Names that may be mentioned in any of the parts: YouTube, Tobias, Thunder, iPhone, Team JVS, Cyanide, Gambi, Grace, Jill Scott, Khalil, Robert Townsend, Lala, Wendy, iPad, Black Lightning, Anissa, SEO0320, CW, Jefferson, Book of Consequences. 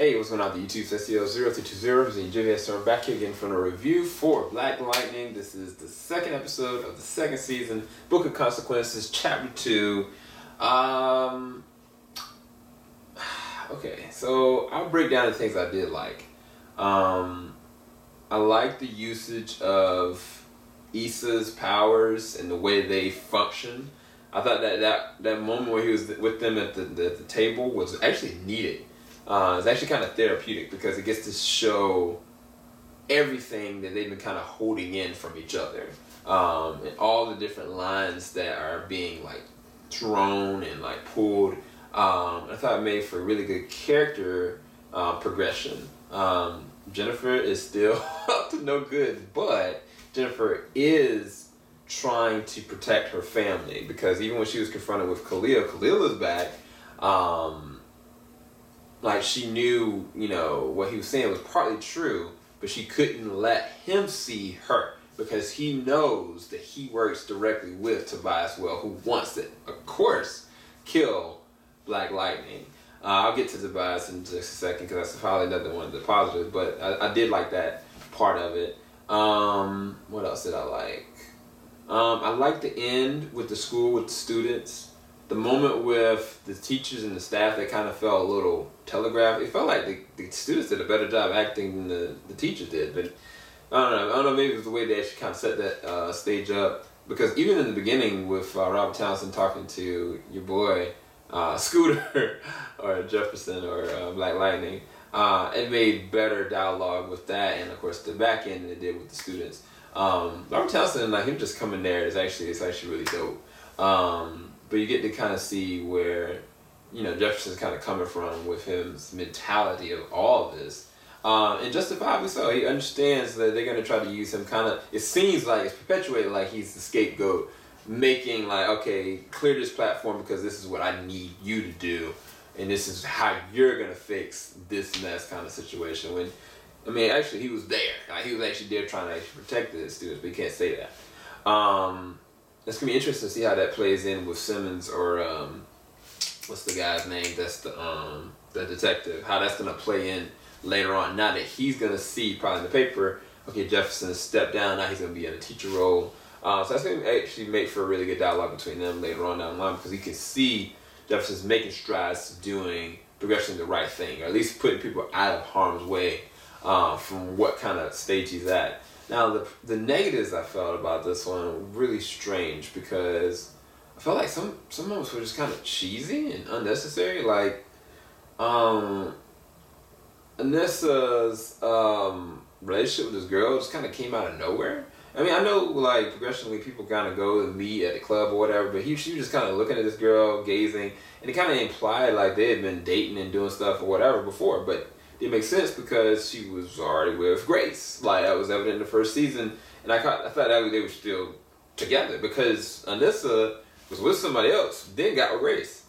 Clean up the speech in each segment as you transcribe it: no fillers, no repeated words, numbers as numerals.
Hey, what's going on, the YouTube? SEO0320, representing JVS. So I'm back here again for a review for Black Lightning. This is the second episode of the second season, Book of Consequences, Chapter 2. Okay, so I'll break down the things I did like. I like the usage of Issa's powers and the way they function. I thought that moment where he was with them at the table was actually needed. It's actually kind of therapeutic because it gets to show everything that they've been kind of holding in from each other, and all the different lines that are being like thrown and like pulled. I thought it made for really good character progression. Jennifer is still up to no good, but Jennifer is trying to protect her family because even when she was confronted with Khalil, Khalil is back. Like, she knew, you know, what he was saying was partly true, but she couldn't let him see her because he knows that he works directly with Tobias, who wants to, of course, kill Black Lightning. I'll get to Tobias in just a second because that's probably another one of the positives, but I did like that part of it. What else did I like? I liked the end with the school, with the students. The moment with the teachers and the staff that kind of felt a little telegraphed. It felt like the students did a better job acting than the teachers did, but I don't know, maybe it was the way they actually kind of set that stage up, because even in the beginning with Robert Townsend talking to your boy Scooter or Jefferson or Black Lightning, it made better dialogue with that, and of course the back end than it did with the students. Robert Townsend, like him just coming there, is actually really dope. But you get to kind of see where, you know, Jefferson's kind of coming from with his mentality of all of this. And justifiably so. He understands that they're going to try to use him kind of, it seems like it's perpetuated like he's the scapegoat, making like, okay, clear this platform because this is what I need you to do. And this is how you're going to fix this mess kind of situation. When, I mean, actually he was there. Like, he was actually there trying to actually protect the students, but you can't say that. It's going to be interesting to see how that plays in with Simmons or, what's the guy's name? That's the detective. How that's going to play in later on. Now that he's going to see probably in the paper, okay, Jefferson stepped down. Now he's going to be in a teacher role. So that's going to actually make for a really good dialogue between them later on down the line, because you can see Jefferson's making strides to doing, progressing the right thing, or at least putting people out of harm's way from what kind of stage he's at. Now, the negatives I felt about this one were really strange, because I felt like some moments were just kind of cheesy and unnecessary. Like, Anissa's relationship with this girl just kind of came out of nowhere. I mean, I know, like, progressionally people kind of go and meet at a club or whatever, but she was just kind of looking at this girl, gazing, and it kind of implied, like, they had been dating and doing stuff or whatever before, but it makes sense because she was already with Grace. Like, that was evident in the first season, and I thought that they were still together because Anissa was with somebody else, then got with Grace.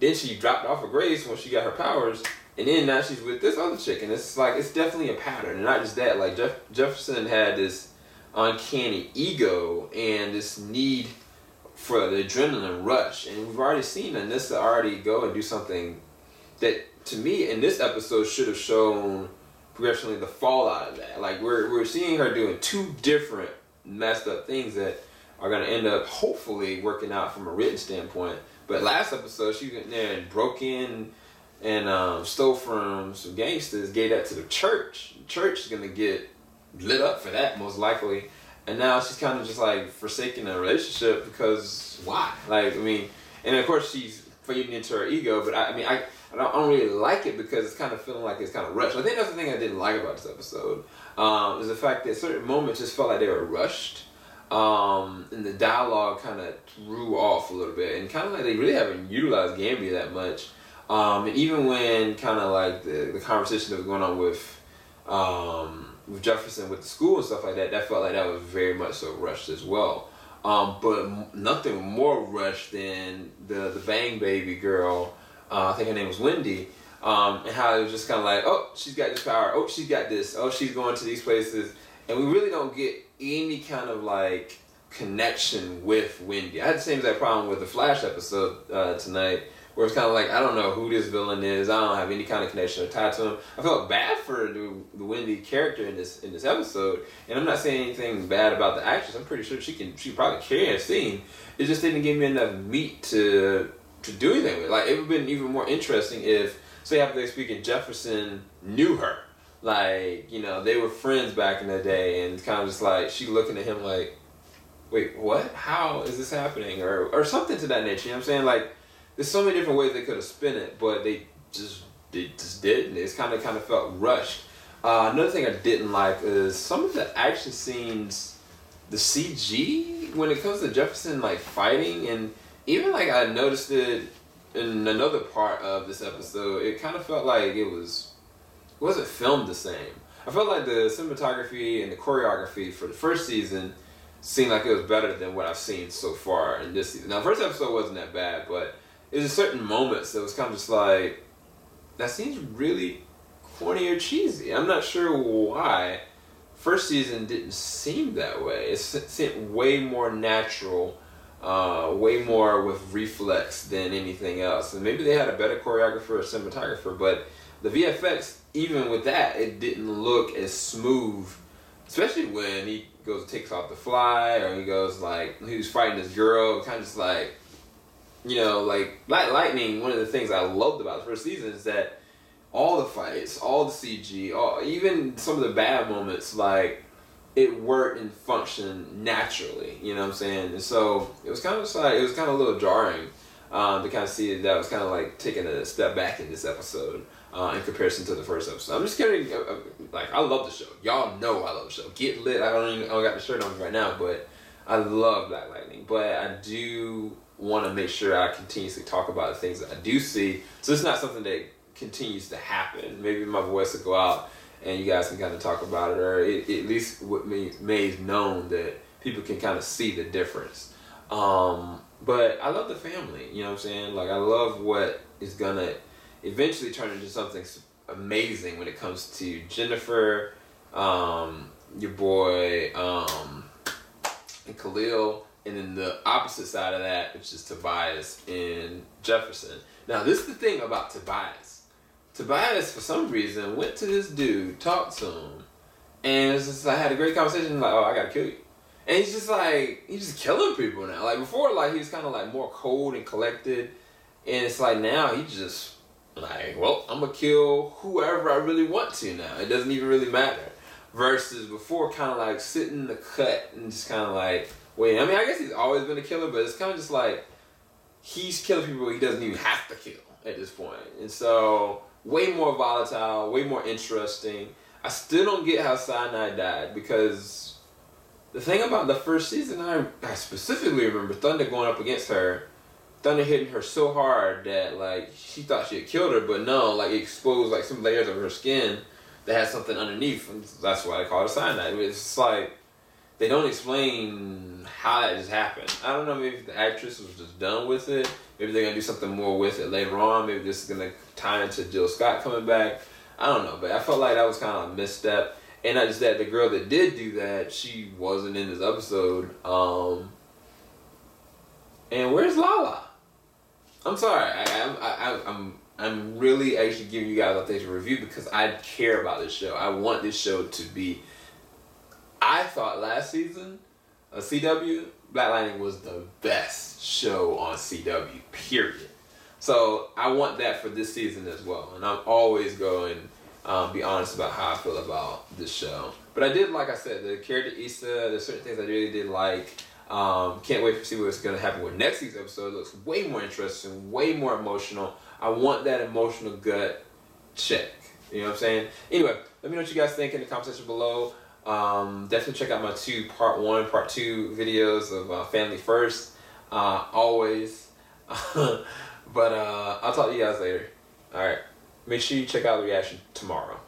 Then she dropped off of Grace when she got her powers, and then now she's with this other chick, and it's like, it's definitely a pattern. And not just that, like, Jefferson had this uncanny ego and this need for the adrenaline rush, and we've already seen Anissa already go and do something that, to me, in this episode, should have shown progressionally the fallout of that. Like, we're seeing her doing two different messed up things that are going to end up hopefully working out from a written standpoint. But last episode, she went there and broke in and stole from some gangsters, gave that to the church. The church is going to get lit up for that, most likely. And now she's kind of just, like, forsaking a relationship because why? Like, I mean, and of course she's feeding into her ego, but I don't really like it because it's kind of feeling like it's kind of rushed. I think that's the thing I didn't like about this episode, is the fact that certain moments just felt like they were rushed, and the dialogue kind of threw off a little bit, and kind of like they really haven't utilized Gambi that much. And even when kind of like the conversation that was going on with Jefferson with the school and stuff like that, that felt like that was very much so rushed as well. But nothing more rushed than the Bang Baby girl. I think her name was Wendy, and how it was just kind of like, oh, she's got this power, oh, she's got this, oh, she's going to these places, and we really don't get any kind of, like, connection with Wendy. I had the same exact problem with the Flash episode tonight, where it's kind of like, I don't know who this villain is. I don't have any kind of connection or tie to him. I felt bad for the Wendy character in this episode, and I'm not saying anything bad about the actress. I'm pretty sure she probably carry a scene. It just didn't give me enough meat to do anything with. Like, it would have been even more interesting if, say, after they speak, and Jefferson knew her. Like, you know, they were friends back in the day, and kind of just like, she looking at him like, wait, what? How is this happening? Or something to that nature, you know what I'm saying? Like, there's so many different ways they could have spin it, but they just didn't. It's kind of felt rushed. Another thing I didn't like is some of the action scenes, the CG, when it comes to Jefferson, like, fighting, and even, like, I noticed it in another part of this episode, it kind of felt like it wasn't filmed the same. I felt like the cinematography and the choreography for the first season seemed like it was better than what I've seen so far in this season. Now, the first episode wasn't that bad, but there's just certain moments that was kind of just like, that seems really corny or cheesy. I'm not sure why first season didn't seem that way. It seemed way more natural, way more with reflex than anything else. And maybe they had a better choreographer or cinematographer, but the VFX, even with that, it didn't look as smooth, especially when he goes and takes off the fly, or he goes like, he was fighting this girl, kind of just like, you know, like Black Lightning. One of the things I loved about the first season is that all the fights, all the CG, even some of the bad moments, like, it worked and functioned naturally, you know what I'm saying? And so it was kind of just like, it was kind of a little jarring to kind of see that was kind of like taking a step back in this episode in comparison to the first episode. I'm just kidding. Like, I love the show. Y'all know I love the show. Get lit. I don't got the shirt on right now, but I love Black Lightning. But I do want to make sure I continuously talk about the things that I do see, so it's not something that continues to happen. Maybe my voice will go out and you guys can kind of talk about it, or it at least what made known that people can kind of see the difference. But I love the family, you know what I'm saying? Like, I love what is gonna eventually turn into something amazing when it comes to Jennifer, your boy, and Khalil. And then the opposite side of that, which is Tobias and Jefferson. Now, this is the thing about Tobias. Tobias, for some reason, went to this dude, talked to him, and it's just, I had a great conversation, like, oh, I gotta kill you. And he's just like, he's just killing people now. Like, before, like, he was kind of, like, more cold and collected, and it's like, now he just, like, well, I'm gonna kill whoever I really want to now. It doesn't even really matter. Versus before, kind of, like, sitting in the cut and just kind of, like, wait, I mean, I guess he's always been a killer, but it's kind of just like, he's killing people he doesn't even have to kill at this point. And so, way more volatile, way more interesting. I still don't get how Cyanide died, because the thing about the first season, I specifically remember Thunder going up against her, Thunder hitting her so hard that, like, she thought she had killed her, but no, like, it exposed, like, some layers of her skin that had something underneath, and that's why they call it Cyanide. It's just like, they don't explain how that just happened. I don't know, maybe the actress was just done with it. Maybe they're going to do something more with it later on. Maybe this is going to tie into Jill Scott coming back. I don't know, but I felt like that was kind of a misstep. And not just that, the girl that did do that, she wasn't in this episode. And where's Lala? I'm sorry. I'm really actually giving you guys a thing to review because I care about this show. I want this show to be... I thought last season of CW, Black Lightning was the best show on CW, period. So I want that for this season as well. And I'm always going be honest about how I feel about this show. But I did, like I said, the character Issa, there's certain things I really did like. Can't wait to see what's going to happen with next week's episode. It looks way more interesting, way more emotional. I want that emotional gut check. You know what I'm saying? Anyway, let me know what you guys think in the comment section below. Definitely check out my two part 1, part 2 videos of Family First, always. But I'll talk to you guys later. All right, make sure you check out the reaction tomorrow.